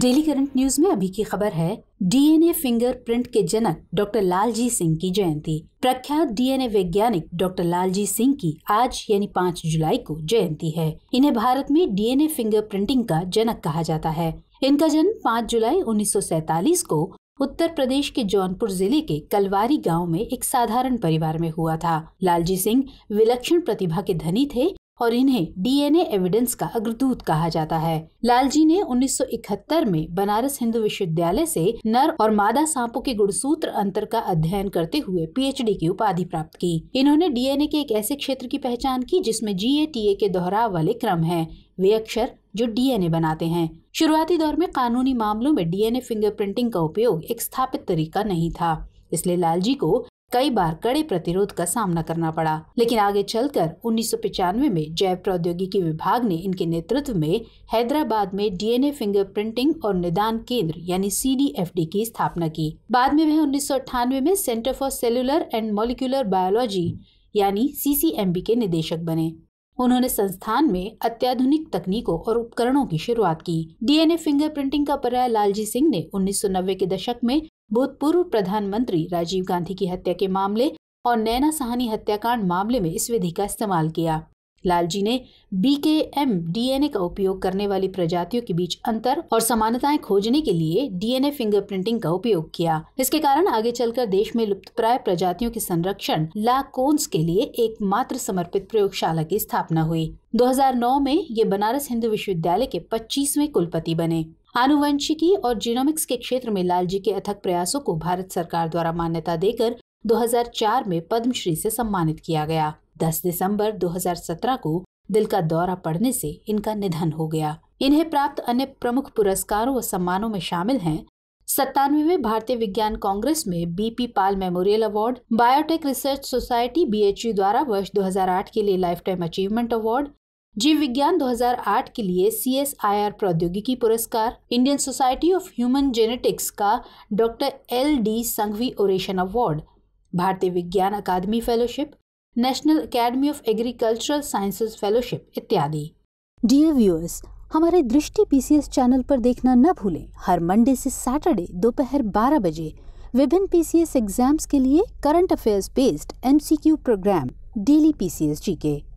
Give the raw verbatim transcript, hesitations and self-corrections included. Daily current news में अभी की खबर है, डीएनए फिंगरप्रिंट के जनक डॉक्टर लालजी सिंह की जयंती। प्रख्यात डीएनए वैज्ञानिक डॉक्टर लालजी सिंह की आज यानी पाँच जुलाई को जयंती है। इन्हें भारत में डीएनए फिंगरप्रिंटिंग का जनक कहा जाता है। इनका जन्म पाँच जुलाई उन्नीस सौ सैंतालीस को उत्तर प्रदेश के जौनपुर जिले के कलवारी गाँव में एक साधारण परिवार में हुआ था। लालजी सिंह विलक्षण प्रतिभा के धनी थे और इन्हें डीएनए एविडेंस का अग्रदूत कहा जाता है। लालजी ने उन्नीस सौ इकहत्तर में बनारस हिंदू विश्वविद्यालय से नर और मादा सांपों के गुणसूत्र अंतर का अध्ययन करते हुए पीएचडी की उपाधि प्राप्त की। इन्होंने डीएनए के एक ऐसे क्षेत्र की पहचान की जिसमें जीएटीए के दोहराव वाले क्रम हैं, वे अक्षर जो डीएनए बनाते हैं। शुरुआती दौर में कानूनी मामलों में डीएनए फिंगरप्रिंटिंग का उपयोग एक स्थापित तरीका नहीं था, इसलिए लालजी को कई बार कड़े प्रतिरोध का सामना करना पड़ा। लेकिन आगे चलकर उन्नीस सौ पचानवे में जैव प्रौद्योगिकी विभाग ने इनके नेतृत्व में हैदराबाद में डीएनए फिंगरप्रिंटिंग और निदान केंद्र यानी सी डी एफ डी की स्थापना की। बाद में वह उन्नीस सौ अट्ठानवे में centre for cellular and molecular biology यानी सी सी एम बी के निदेशक बने। उन्होंने संस्थान में अत्याधुनिक तकनीकों और उपकरणों की शुरुआत की। डीएनए फिंगरप्रिंटिंग का पर्याय लालजी सिंह ने उन्नीस सौ नब्बे के दशक में भूतपूर्व प्रधानमंत्री राजीव गांधी की हत्या के मामले और नैना साहनी हत्याकांड मामले में इस विधि का इस्तेमाल किया। लालजी ने बीकेएम डीएनए का उपयोग करने वाली प्रजातियों के बीच अंतर और समानताएं खोजने के लिए डीएनए फिंगरप्रिंटिंग का उपयोग किया। इसके कारण आगे चलकर देश में लुप्तप्राय प्रजातियों के संरक्षण लाकोन्स के लिए एकमात्र समर्पित प्रयोगशाला की स्थापना हुई। दो हजार नौ में ये बनारस हिंदू विश्वविद्यालय के पच्चीसवें कुलपति बने। आनुवंशिकी और जीनोमिक्स के क्षेत्र में लालजी के अथक प्रयासों को भारत सरकार द्वारा मान्यता देकर दो हजार चार में पद्मश्री से सम्मानित किया गया। दस दिसंबर दो हजार सत्रह को दिल का दौरा पड़ने से इनका निधन हो गया। इन्हें प्राप्त अन्य प्रमुख पुरस्कारों व सम्मानों में शामिल हैं सत्तानवेवें भारतीय विज्ञान कांग्रेस में B P Pal memorial award, biotech research society B H U द्वारा वर्ष दो हजार आठ के लिए लाइफ टाइम अचीवमेंट अवार्ड, जीव विज्ञान दो हजार आठ के लिए सी एस आई आर प्रौद्योगिकी पुरस्कार, Indian society of human genetics का doctor L D Sanghvi oration award, भारतीय विज्ञान अकादमी fellowship, national academy of agricultural sciences fellowship इत्यादि। डियर व्यूअर्स, हमारे दृष्टि पीसीएस चैनल पर देखना न भूलें। हर मंडे से सैटरडे दोपहर बारह बजे विभिन्न पीसीएस एग्जाम्स के लिए current affairs based MCQ programme daily PCS GK.